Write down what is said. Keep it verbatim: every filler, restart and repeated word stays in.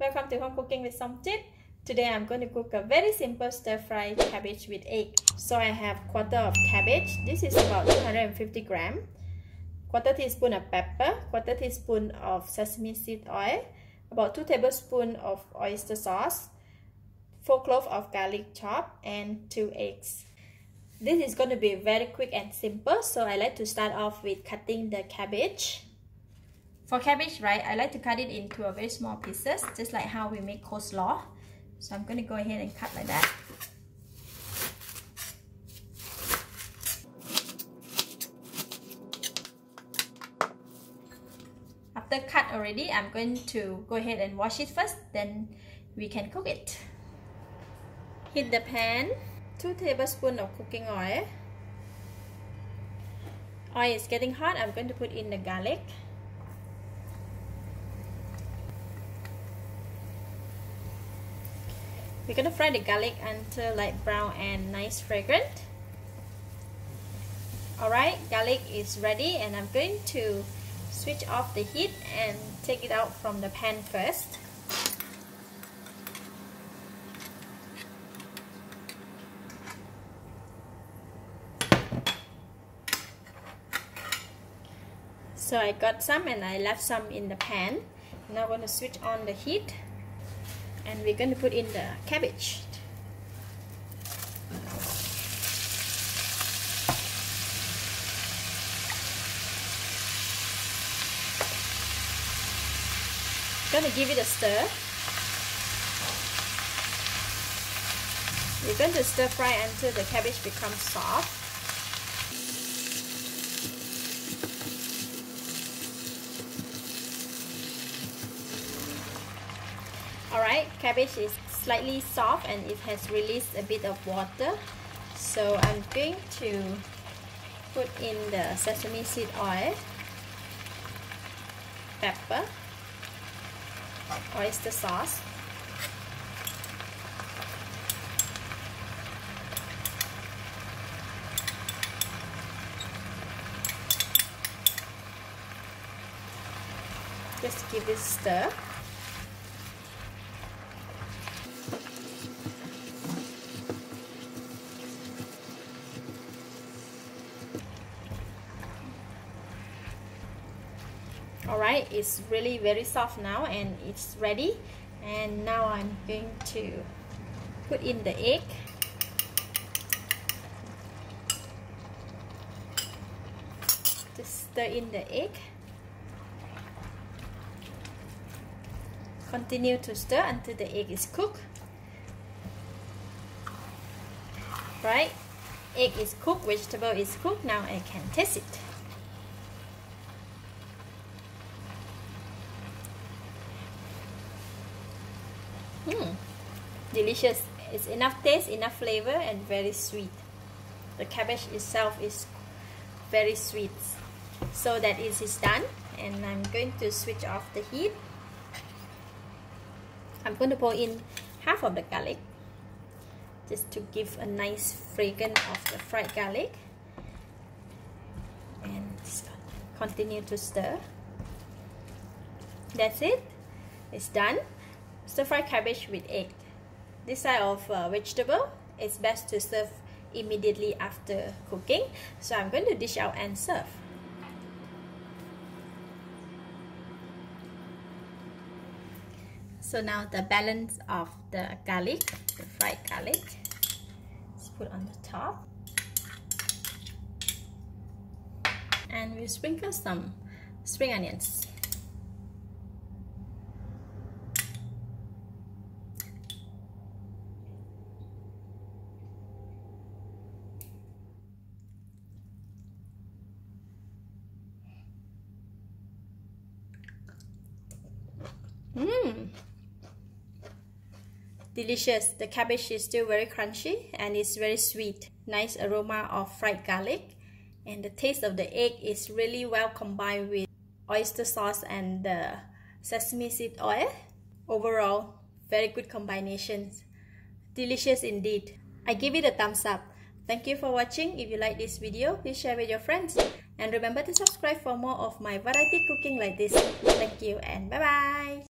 Welcome to Home Cooking with Somjit. Today I'm going to cook a very simple stir-fried cabbage with egg. So I have quarter of cabbage. This is about two hundred fifty grams. Quarter teaspoon of pepper. Quarter teaspoon of sesame seed oil. About two tablespoons of oyster sauce. Four cloves of garlic chopped and two eggs. This is going to be very quick and simple. So I like to start off with cutting the cabbage. For cabbage, right, I like to cut it into a very small pieces, just like how we make coleslaw. So I'm going to go ahead and cut like that. After cut already, I'm going to go ahead and wash it first, then we can cook it. Heat the pan, two tablespoons of cooking oil. Oil is getting hot, I'm going to put in the garlic. We're going to fry the garlic until light brown and nice fragrant. Alright, garlic is ready and I'm going to switch off the heat and take it out from the pan first. So I got some and I left some in the pan. Now I'm going to switch on the heat. And we're going to put in the cabbage. Going to give it a stir. We're going to stir fry until the cabbage becomes soft. Alright, cabbage is slightly soft and it has released a bit of water. So I'm going to put in the sesame seed oil, pepper, oyster sauce, just give it a stir. Alright, it's really very soft now and it's ready. And now I'm going to put in the egg. Just stir in the egg. Continue to stir until the egg is cooked. Right, egg is cooked, vegetable is cooked. Now I can taste it. Mm, delicious. It's enough taste, enough flavor, and very sweet. The cabbage itself is very sweet. So that is it's done, and I'm going to switch off the heat. I'm going to pour in half of the garlic just to give a nice fragrance of the fried garlic, and continue to stir. That's it. It's done. Stir-fried cabbage with egg. This side of uh, vegetable, it's best to serve immediately after cooking. So I'm going to dish out and serve. So now the balance of the garlic, the fried garlic, let's put on the top. And we'll sprinkle some spring onions. Mmm, delicious. The cabbage is still very crunchy and it's very sweet. Nice aroma of fried garlic, and the taste of the egg is really well combined with oyster sauce and the sesame seed oil. Overall, very good combinations. Delicious indeed. I give it a thumbs up. Thank you for watching. If you like this video, please share with your friends. And remember to subscribe for more of my variety cooking like this. Thank you and bye-bye.